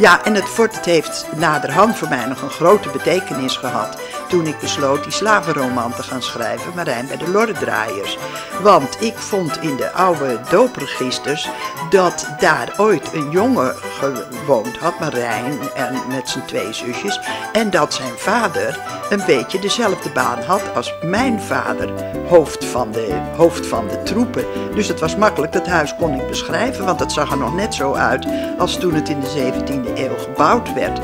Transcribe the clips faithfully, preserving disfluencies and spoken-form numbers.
Ja, en het fort heeft naderhand voor mij nog een grote betekenis gehad toen ik besloot die slavenroman te gaan schrijven, Marijn bij de Lorrendraaiers. Want ik vond in de oude doopregisters dat daar ooit een jongen gewoond had, Marijn, en met zijn twee zusjes, en dat zijn vader een beetje dezelfde baan had als mijn vader, hoofd van de, hoofd van de troepen. Dus het was makkelijk, dat huis kon ik beschrijven, want het zag er nog net zo uit als toen het in de zeventiende eeuw gebouwd werd.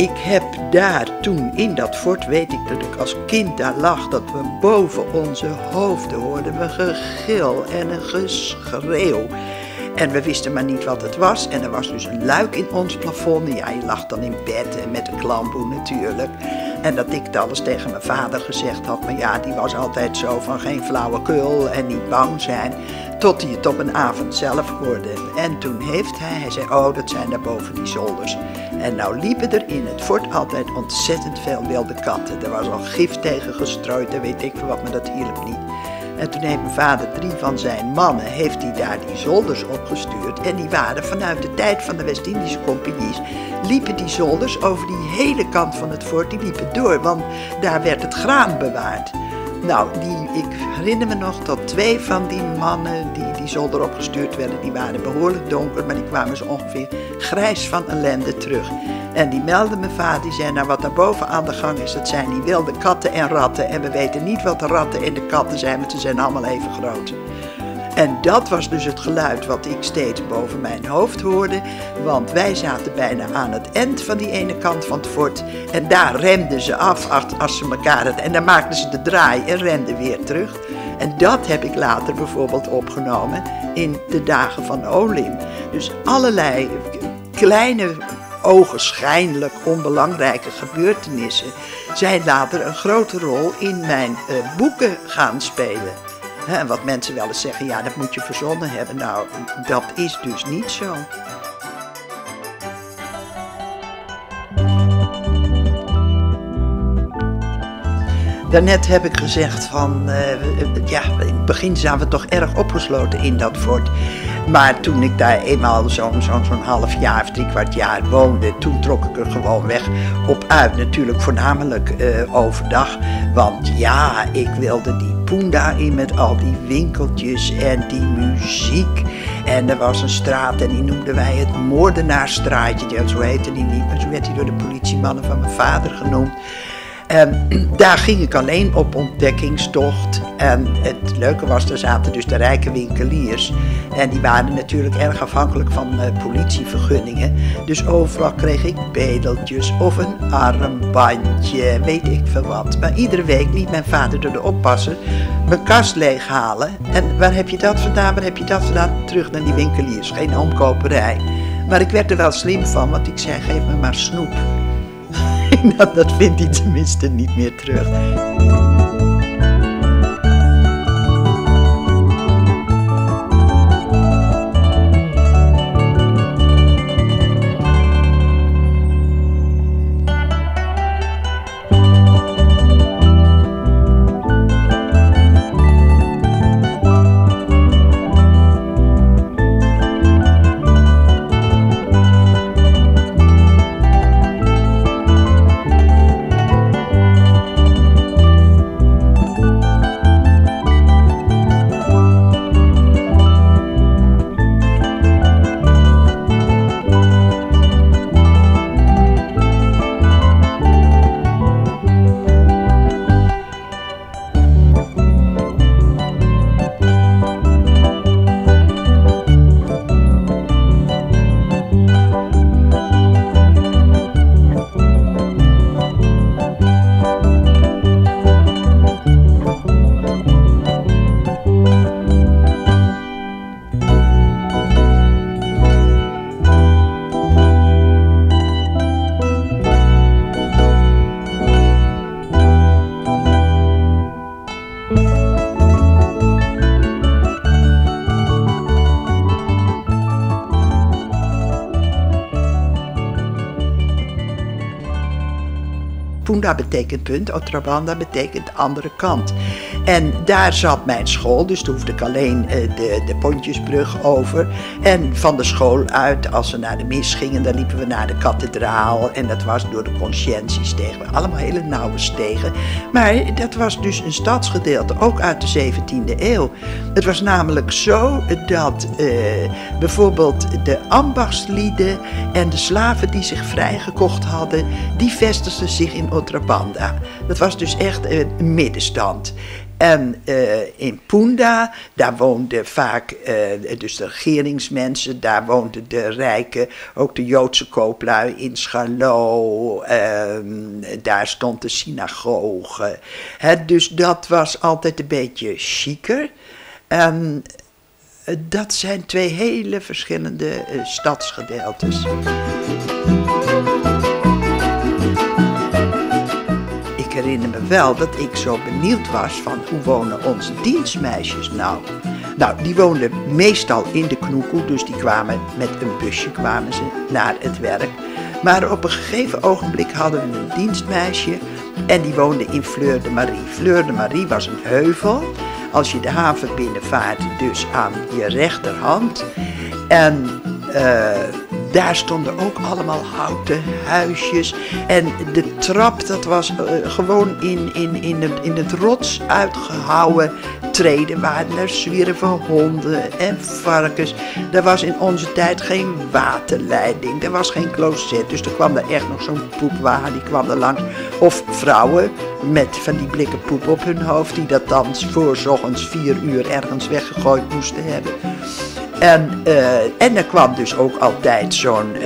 Ik heb daar toen in dat fort, weet ik dat ik als kind daar lag, dat we boven onze hoofden hoorden we een gegil en een geschreeuw. En we wisten maar niet wat het was. En er was dus een luik in ons plafond. Ja, je lag dan in bed en met een klamboe natuurlijk. En dat ik dat alles tegen mijn vader gezegd had. Maar ja, die was altijd zo van geen flauwekul en niet bang zijn. Tot hij het op een avond zelf hoorde. En toen heeft hij, hij zei, oh, dat zijn daar boven die zolders. En nou liepen er in het fort altijd ontzettend veel wilde katten. Er was al gif tegen gestrooid en weet ik veel wat, maar dat hielp niet. En toen heeft mijn vader drie van zijn mannen, heeft hij daar die zolders opgestuurd. En die waren vanuit de tijd van de West-Indische Compagnies, liepen die zolders over die hele kant van het fort, die liepen door, want daar werd het graan bewaard. Nou, die, ik herinner me nog dat twee van die mannen die die zolder opgestuurd werden, die waren behoorlijk donker, maar die kwamen zo ongeveer grijs van ellende terug. En die meldde mijn vader, die zei, nou wat daar boven aan de gang is, dat zijn die wilde katten en ratten. En we weten niet wat de ratten en de katten zijn, want ze zijn allemaal even groot. En dat was dus het geluid wat ik steeds boven mijn hoofd hoorde, want wij zaten bijna aan het eind van die ene kant van het fort en daar remden ze af als ze elkaar hadden. En dan maakten ze de draai en renden weer terug. En dat heb ik later bijvoorbeeld opgenomen in de dagen van Olim. Dus allerlei kleine, ogenschijnlijk onbelangrijke gebeurtenissen zijn later een grote rol in mijn uh, boeken gaan spelen. En wat mensen wel eens zeggen, ja, dat moet je verzonnen hebben. Nou, dat is dus niet zo. Daarnet heb ik gezegd van, uh, ja, in het begin zaten we toch erg opgesloten in dat fort. Maar toen ik daar eenmaal zo'n zo'n zo'n half jaar of drie kwart jaar woonde, toen trok ik er gewoon weg op uit. Natuurlijk voornamelijk uh, overdag, want ja, ik wilde die Punda in met al die winkeltjes en die muziek. En er was een straat en die noemden wij het Moordenaarsstraatje. Ja, zo heette die niet, maar zo werd die door de politiemannen van mijn vader genoemd. En daar ging ik alleen op ontdekkingstocht. En het leuke was, er zaten dus de rijke winkeliers. En die waren natuurlijk erg afhankelijk van uh, politievergunningen. Dus overal kreeg ik bedeltjes of een armbandje, weet ik veel wat. Maar iedere week liet mijn vader door de oppasser mijn kast leeghalen. En waar heb je dat vandaan, waar heb je dat vandaan? Terug naar die winkeliers, geen omkoperij. Maar ik werd er wel slim van, want ik zei, geef me maar snoep. Nou, dat vindt hij tenminste niet meer terug. Punda betekent punt, Otrobanda betekent andere kant. En daar zat mijn school, dus toen hoefde ik alleen de, de Pontjesbrug over. En van de school uit, als we naar de mis gingen, dan liepen we naar de kathedraal. En dat was door de Conscientiestegen, allemaal hele nauwe stegen. Maar dat was dus een stadsgedeelte, ook uit de zeventiende eeuw. Het was namelijk zo dat eh, bijvoorbeeld de ambachtslieden en de slaven die zich vrijgekocht hadden, die vestigden zich in Otrobanda. Dat was dus echt een middenstand. En uh, in Punda, daar woonden vaak uh, dus de regeringsmensen, daar woonden de rijken, ook de Joodse kooplui in Scharlo, uh, daar stond de synagoge. He, dus dat was altijd een beetje chiquer. Um, dat zijn twee hele verschillende uh, stadsgedeeltes. Ik herinner me wel dat ik zo benieuwd was van hoe wonen onze dienstmeisjes nou. Nou, die woonden meestal in de knoekel, dus die kwamen met een busje kwamen ze naar het werk. Maar op een gegeven ogenblik hadden we een dienstmeisje en die woonde in Fleur de Marie. Fleur de Marie was een heuvel, als je de haven binnenvaart, dus aan je rechterhand. En uh, daar stonden ook allemaal houten huisjes en de trap, dat was uh, gewoon in, in, in, het, in het rots uitgehouwen treden waar er zwierven honden en varkens. Er was in onze tijd geen waterleiding, er was geen closet, dus er kwam er echt nog zo'n poepwagen, die kwam er langs. Of vrouwen met van die blikken poep op hun hoofd die dat dan voor 's ochtends vier uur ergens weggegooid moesten hebben. En, uh, en er kwam dus ook altijd zo'n, uh,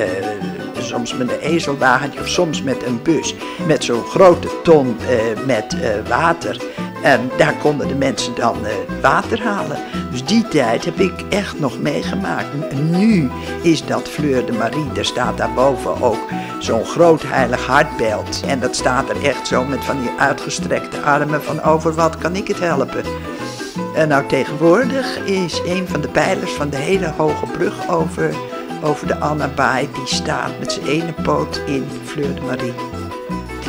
soms met een ezelwagentje of soms met een bus, met zo'n grote ton uh, met uh, water. En daar konden de mensen dan uh, water halen. Dus die tijd heb ik echt nog meegemaakt. Nu is dat Fleur de Marie, er staat daarboven ook zo'n groot heilig hartbeeld. En dat staat er echt zo met van die uitgestrekte armen van over wat kan ik het helpen. En nou, tegenwoordig is een van de pijlers van de hele hoge brug over, over de Annabaai, die staat met zijn ene poot in Fleur de Marie.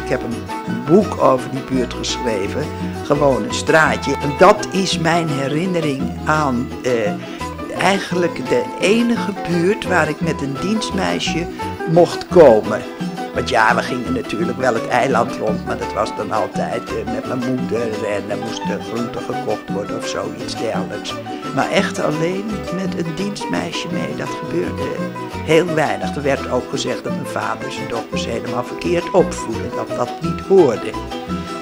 Ik heb een boek over die buurt geschreven, gewoon een straatje. En dat is mijn herinnering aan eh, eigenlijk de enige buurt waar ik met een dienstmeisje mocht komen. Want ja, we gingen natuurlijk wel het eiland rond, maar dat was dan altijd eh, met mijn moeder en er moesten groenten gekocht worden of zoiets dergelijks. Maar echt alleen met een dienstmeisje mee, dat gebeurde heel weinig. Er werd ook gezegd dat mijn vader zijn dochters helemaal verkeerd opvoedde, dat dat niet hoorde.